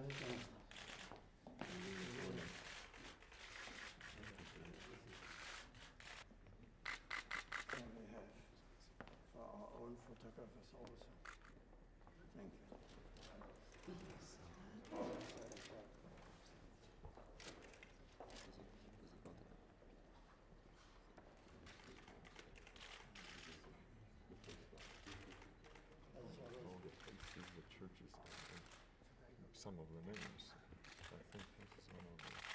And we have for our own photographers also. Thank you. Some of the names. I think this is one of them.